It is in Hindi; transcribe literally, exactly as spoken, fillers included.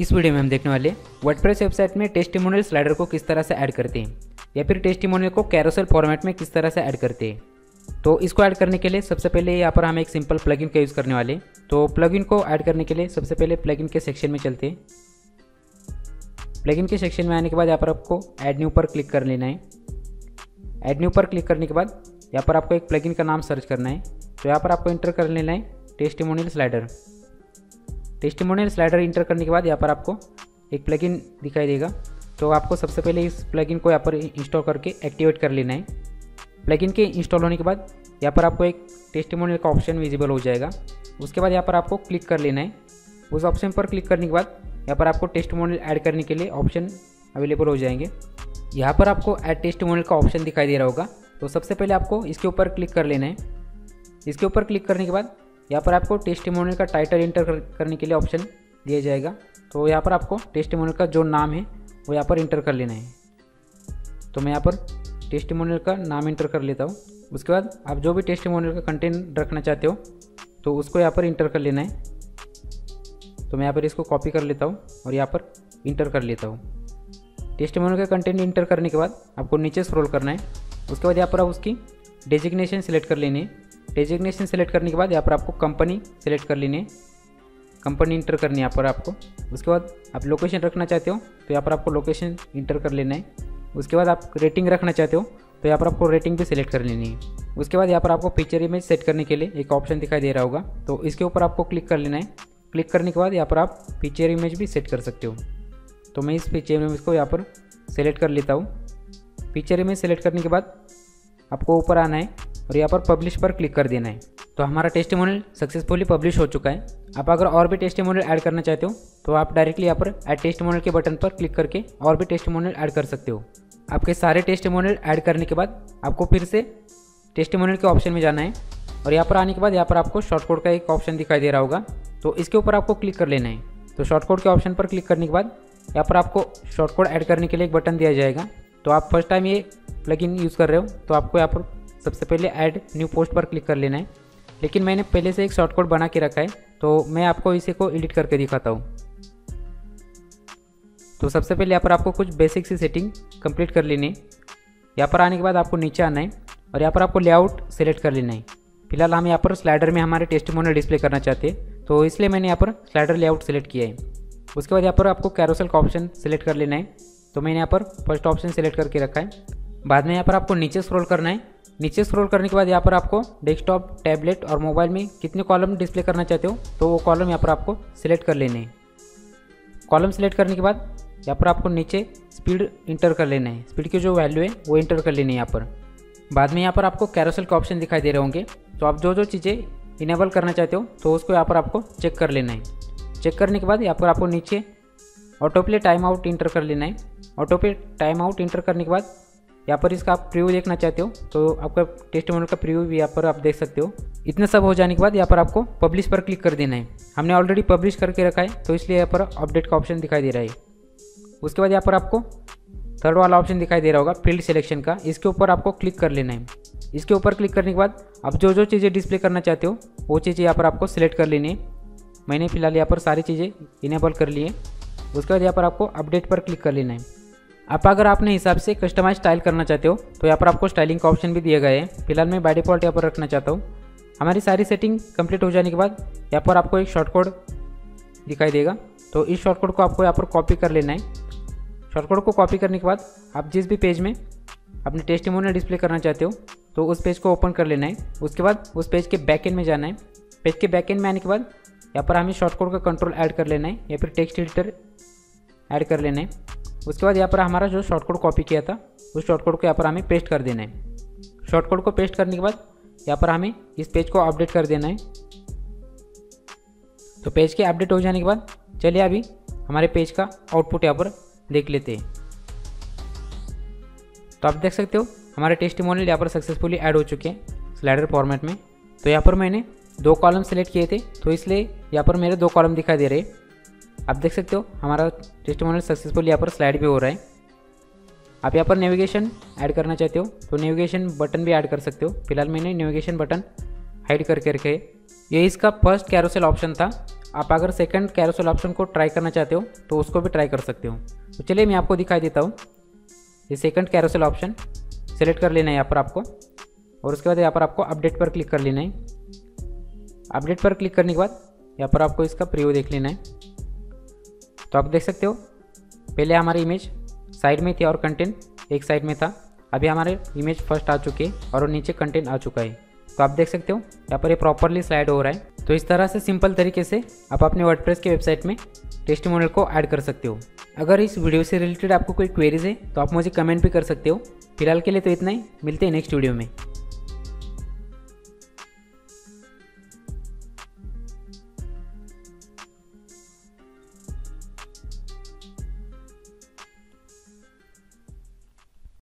इस वीडियो में हम देखने वाले वर्डप्रेस वेबसाइट में टेस्टिमोनियल स्लाइडर को किस तरह से ऐड करते हैं या फिर टेस्टिमोनियल को कैरोसेल फॉर्मेट में किस तरह से ऐड करते हैं। तो इसको ऐड करने के लिए सबसे पहले यहाँ पर हम एक सिंपल प्लगइन का यूज़ करने वाले। तो प्लगइन को ऐड करने के लिए सबसे पहले प्लगइन के सेक्शन में चलते हैं। प्लगइन के सेक्शन में आने के बाद यहाँ पर आपको ऐड न्यू पर क्लिक कर लेना है। ऐड न्यू पर क्लिक करने के बाद यहाँ पर आपको एक प्लगइन का नाम सर्च करना है। तो यहाँ पर आपको इंटर कर लेना है testimonial slider. Testimonial slider enter करने के बाद यहाँ पर आपको एक प्लगइन दिखाई देगा। तो आपको सबसे पहले इस प्लगइन को यहाँ पर इंस्टॉल करके एक्टिवेट कर लेना है। प्लगइन के इंस्टॉल होने के बाद यहाँ पर आपको एक टेस्टिमोनियल का ऑप्शन विजिबल हो जाएगा। उसके बाद यहाँ पर आपको क्लिक कर लेना है। उस ऑप्शन पर क्लिक करने के बाद यहाँ पर आपको टेस्टिमोनियल ऐड करने के लिए ऑप्शन अवेलेबल हो जाएंगे। यहाँ पर आपको ऐड टेस्टिमोनियल का ऑप्शन दिखाई दे रहा होगा। तो सबसे पहले आपको इसके ऊपर क्लिक कर लेना है। इसके ऊपर क्लिक करने के बाद यहाँ पर आपको टेस्टिमोनियल का टाइटल इंटर करने के लिए ऑप्शन दिया जाएगा। तो यहाँ पर आपको टेस्टिमोनियल का जो नाम है वो यहाँ पर इंटर कर लेना है। तो मैं यहाँ पर टेस्टिमोनियल का नाम इंटर कर लेता हूँ। उसके बाद आप जो भी टेस्टिमोनियल का कंटेंट रखना चाहते हो तो उसको यहाँ पर इंटर कर लेना है। तो मैं यहाँ पर इसको कॉपी कर लेता हूँ और यहाँ पर इंटर कर लेता हूँ। टेस्टिमोनियल का कंटेंट इंटर करने के बाद आपको नीचे स्क्रॉल करना है। उसके बाद यहाँ पर आप उसकी डेजिग्नेशन सिलेक्ट कर लेनी है। डेजिग्नेशन सेलेक्ट करने के बाद यहाँ पर आपको कंपनी सेलेक्ट कर लेनी है। कंपनी इंटर करनी है यहाँ पर आपको। उसके बाद आप लोकेशन रखना चाहते हो तो यहाँ पर आपको लोकेशन इंटर कर लेना है। उसके बाद आप रेटिंग रखना चाहते हो तो यहाँ पर आपको रेटिंग भी सिलेक्ट कर लेनी है। उसके बाद यहाँ पर आपको पिक्चर इमेज सेट करने के लिए एक ऑप्शन दिखाई दे रहा होगा। तो इसके ऊपर आपको क्लिक कर लेना है। क्लिक करने के बाद यहाँ पर आप पिक्चर इमेज भी सेट कर सकते हो। तो मैं इस पिक्चर इमेज को यहाँ पर सेलेक्ट कर लेता हूँ। पिक्चर इमेज सेलेक्ट करने के बाद आपको ऊपर आना है और यहाँ पर पब्लिश पर क्लिक कर देना है। तो हमारा टेस्टिमोनियल सक्सेसफुली पब्लिश हो चुका है। आप अगर और भी टेस्टिमोनियल ऐड करना चाहते हो तो आप डायरेक्टली यहाँ पर ऐड टेस्टिमोनियल के बटन पर क्लिक करके और भी टेस्टिमोनियल ऐड कर सकते हो। आपके सारे टेस्टिमोनियल ऐड करने के बाद आपको फिर से टेस्टिमोनियल के ऑप्शन में जाना है और यहाँ पर आने के बाद यहाँ पर आपको शॉर्टकोड का एक ऑप्शन दिखाई दे रहा होगा। तो इसके ऊपर आपको क्लिक कर लेना है। तो शॉर्टकोड के ऑप्शन पर क्लिक करने के बाद यहाँ पर आपको शॉर्टकोड ऐड करने के लिए एक बटन दिया जाएगा। तो आप फर्स्ट टाइम ये प्लगइन यूज़ कर रहे हो तो आपको यहाँ पर सबसे पहले ऐड न्यू पोस्ट पर क्लिक कर लेना है। लेकिन मैंने पहले से एक शॉर्टकट बना के रखा है तो मैं आपको इसे को एडिट करके दिखाता हूँ। तो सबसे पहले यहाँ पर आपको कुछ बेसिक सी सेटिंग कंप्लीट कर लेनी है। यहाँ पर आने के बाद आपको नीचे आना है और यहाँ पर आपको लेआउट सेलेक्ट कर लेना है। फिलहाल हम यहाँ पर स्लाइडर में हमारे टेस्टिमोनियल डिस्प्ले करना चाहते हैं तो इसलिए मैंने यहाँ पर स्लाइडर लेआउट सेलेक्ट किया है। उसके बाद यहाँ पर आपको कैरोसेल का ऑप्शन सेलेक्ट कर लेना है। तो मैंने यहाँ पर फर्स्ट ऑप्शन सेलेक्ट करके रखा है। बाद में यहाँ पर आपको नीचे स्क्रॉल करना है। नीचे स्क्रॉल करने के बाद यहाँ पर आपको डेस्कटॉप, टैबलेट और मोबाइल में कितने कॉलम डिस्प्ले करना चाहते हो तो वो कॉलम यहाँ पर आपको सिलेक्ट कर लेने हैं। कॉलम सिलेक्ट करने के बाद यहाँ पर आपको नीचे स्पीड इंटर कर लेना है। स्पीड की जो वैल्यू है वो इंटर कर लेनी है यहाँ पर। बाद में यहाँ पर आपको कैरोसेल के ऑप्शन दिखाई दे रहे होंगे। तो आप जो जो चीज़ें इनेबल करना चाहते हो तो उसको यहाँ पर आपको चेक कर लेना है। चेक करने के बाद यहाँ पर आपको नीचे auto play time out enter कर लेना है। Auto play time out enter करने के बाद यहाँ पर इसका आप प्रीव्यू देखना चाहते हो तो आपका टेस्टिमोनियल का प्रीव्यू भी यहाँ पर आप देख सकते हो। इतना सब हो जाने के बाद यहाँ पर आपको पब्लिश पर क्लिक कर देना है। हमने ऑलरेडी पब्लिश करके रखा है तो इसलिए यहाँ पर अपडेट का ऑप्शन दिखाई दे रहा है। उसके बाद यहाँ पर आपको थर्ड वाला ऑप्शन दिखाई दे रहा होगा फील्ड सिलेक्शन का। इसके ऊपर आपको क्लिक कर लेना है। इसके ऊपर क्लिक करने के बाद आप जो जो चीज़ें डिस्प्ले करना चाहते हो वो चीज़ें यहाँ पर आपको सिलेक्ट कर लेनी है। मैंने फिलहाल यहाँ पर सारी चीज़ें इनेबल कर ली है। उसके बाद यहाँ पर आपको अपडेट पर क्लिक कर लेना है। आप अगर आपने हिसाब से कस्टमाइज स्टाइल करना चाहते हो तो यहाँ पर आपको स्टाइलिंग का ऑप्शन भी दिया गया है। फिलहाल मैं बाय डिफ़ॉल्ट यहाँ पर रखना चाहता हूँ। हमारी सारी सेटिंग कंप्लीट हो जाने के बाद यहाँ पर आपको एक शॉर्टकोड दिखाई देगा। तो इस शॉर्टकोड को आपको यहाँ पर कॉपी कर लेना है। शॉर्टकोड को कॉपी करने के बाद आप जिस भी पेज में अपने टेस्टिमोनियल डिस्प्ले करना चाहते हो तो उस पेज को ओपन कर लेना है। उसके बाद उस पेज के बैकएंड में जाना है। पेज के बैकएंड में आने के बाद यहाँ पर हमें शॉर्टकोड का कंट्रोल ऐड कर लेना है या फिर टेक्स्ट एडिटर ऐड कर लेना है। उसके बाद यहाँ पर हमारा जो शॉर्टकोड कॉपी किया था उस शॉर्टकोड को यहाँ पर हमें पेस्ट कर देना है। शॉर्टकोड को पेस्ट करने के बाद यहाँ पर हमें इस पेज को अपडेट कर देना है। तो पेज के अपडेट हो जाने के बाद चलिए अभी हमारे पेज का आउटपुट यहाँ पर देख लेते हैं। तो आप देख सकते हो हमारे टेस्टिमोनियल यहाँ पर सक्सेसफुली ऐड हो चुके हैं स्लाइडर फॉर्मेट में। तो यहाँ पर मैंने दो कॉलम सेलेक्ट किए थे तो इसलिए यहाँ पर मेरे दो कॉलम दिखाई दे रहे हैं। आप देख सकते हो हमारा टेस्टिमोनियल सक्सेसफुल यहाँ पर स्लाइड भी हो रहा है। आप यहाँ पर नेविगेशन ऐड करना चाहते हो तो नेविगेशन बटन भी ऐड कर सकते हो। फिलहाल मैंने नेविगेशन बटन हाइड करके रखे। ये इसका फर्स्ट कैरोसेल ऑप्शन था। आप अगर सेकंड कैरोसेल ऑप्शन को ट्राई करना चाहते हो तो उसको भी ट्राई कर सकते हो। तो चलिए मैं आपको दिखाई देता हूँ। ये सेकंड कैरोसेल ऑप्शन सेलेक्ट कर लेना है यहाँ पर आपको, और उसके बाद यहाँ पर आपको अपडेट पर क्लिक कर लेना है। अपडेट पर क्लिक करने के बाद यहाँ पर आपको इसका प्रीव्यू देख लेना है। तो आप देख सकते हो पहले हमारी इमेज साइड में थी और कंटेंट एक साइड में था। अभी हमारे इमेज फर्स्ट आ चुकी है और नीचे कंटेंट आ चुका है। तो आप देख सकते हो यहाँ पर ये प्रॉपरली स्लाइड हो रहा है। तो इस तरह से सिंपल तरीके से आप अपने वर्डप्रेस के वेबसाइट में टेस्टिमोनियल को ऐड कर सकते हो। अगर इस वीडियो से रिलेटेड आपको कोई क्वेरीज है तो आप मुझे कमेंट भी कर सकते हो। फिलहाल के लिए तो इतना ही, मिलते हैं नेक्स्ट वीडियो में।